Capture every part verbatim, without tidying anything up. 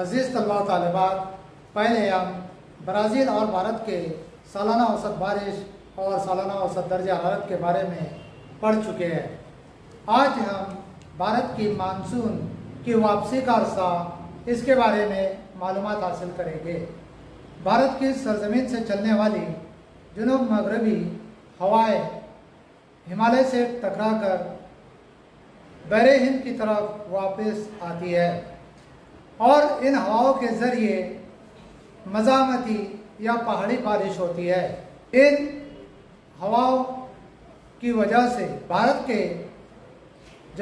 अजीज़ तलबा तालिबात, पहले हम ब्राज़ील और भारत के सालाना औसत बारिश और सालाना औसत दर्जा हरारत के बारे में पढ़ चुके हैं। आज हम भारत की मानसून की वापसी का अरसा, इसके बारे में मालूमात हासिल करेंगे। भारत की सरजमीन से चलने वाली जुनूब मगरबी हवाएं हिमालय से टकरा कर बहरे हिंद की तरफ वापस आती है और इन हवाओं के ज़रिए मज़ामती या पहाड़ी बारिश होती है। इन हवाओं की वजह से भारत के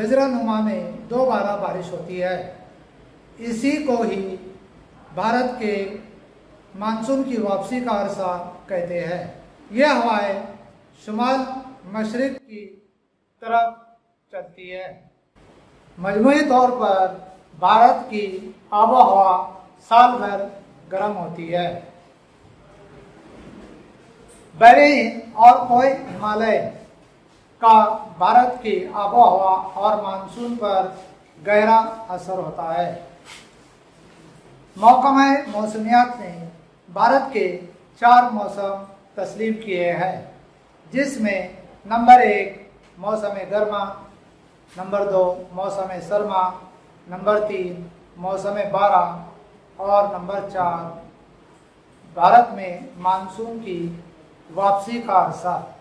जज़ीरा नुमा में दोबारा बारिश होती है। इसी को ही भारत के मानसून की वापसी का अरसा कहते हैं। यह हवाएं शुमाल मशरक़ की तरफ चलती है। मजमूई तौर पर भारत की आबो हवा साल भर गर्म होती है। बहरे हिंद और कोई हिमालय का भारत की आबो हवा और मानसून पर गहरा असर होता है। महकमा मौसमियात ने भारत के चार मौसम तस्लीम किए हैं, जिसमें नंबर एक मौसम गर्मा, नंबर दो मौसम सरमा, नंबर तीन मौसम बारह और नंबर चार भारत में मानसून की वापसी का अरसा।